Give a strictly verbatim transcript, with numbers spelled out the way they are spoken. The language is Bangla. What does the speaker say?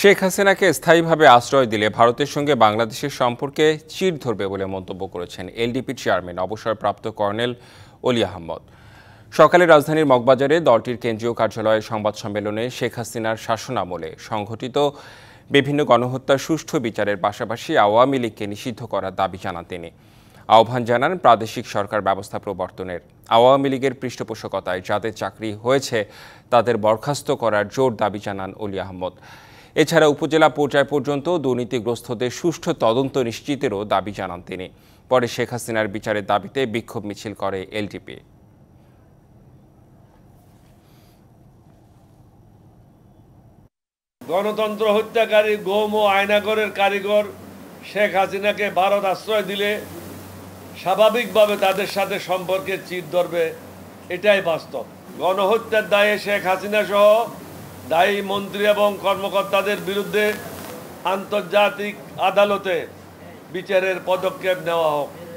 শেখ হাসিনাকে স্থায়ীভাবে আশ্রয় দিলে ভারতের সঙ্গে বাংলাদেশের সম্পর্কে চির ধরবে বলে মন্তব্য করেছেন এলডিপি চেয়ারম্যান অবসরপ্রাপ্ত কর্নেল অলি আহমদ। সকালে রাজধানীর মগবাজারে দলটির কেন্দ্রীয় কার্যালয়ের সংবাদ সম্মেলনে শেখ হাসিনার শাসনামলে সংঘটিত বিভিন্ন গণহত্যার সুষ্ঠু বিচারের পাশাপাশি আওয়ামী লীগকে নিষিদ্ধ করার দাবি জানান তিনি। আহ্বান জানান প্রাদেশিক সরকার ব্যবস্থা প্রবর্তনের। আওয়ামী লীগের পৃষ্ঠপোষকতায় যাদের চাকরি হয়েছে তাদের বরখাস্ত করার জোর দাবি জানান অলি আহমদ। এছাড়া উপজেলা পর্যায় পর্যন্ত দুর্নীতিগ্রস্তদের সুষ্ঠু তদন্ত নিশ্চিতেরও দাবি জানান তিনি। পরে শেখ হাসিনার বিচারের দাবিতে বিক্ষোভ মিছিল করে এলডিপি। গণতন্ত্র হত্যাকারী, গোম ও আয়নাগরের কারিগর শেখ হাসিনাকে ভারত আশ্রয় দিলে স্বাভাবিকভাবে তাদের সাথে সম্পর্কে চির ধরবে, এটাই বাস্তব। গণহত্যার দায়ে শেখ হাসিনা সহ দায়ী মন্ত্রী এবং কর্মকর্তাদের বিরুদ্ধে আন্তর্জাতিক আদালতে বিচারের পদক্ষেপ নেওয়া হোক।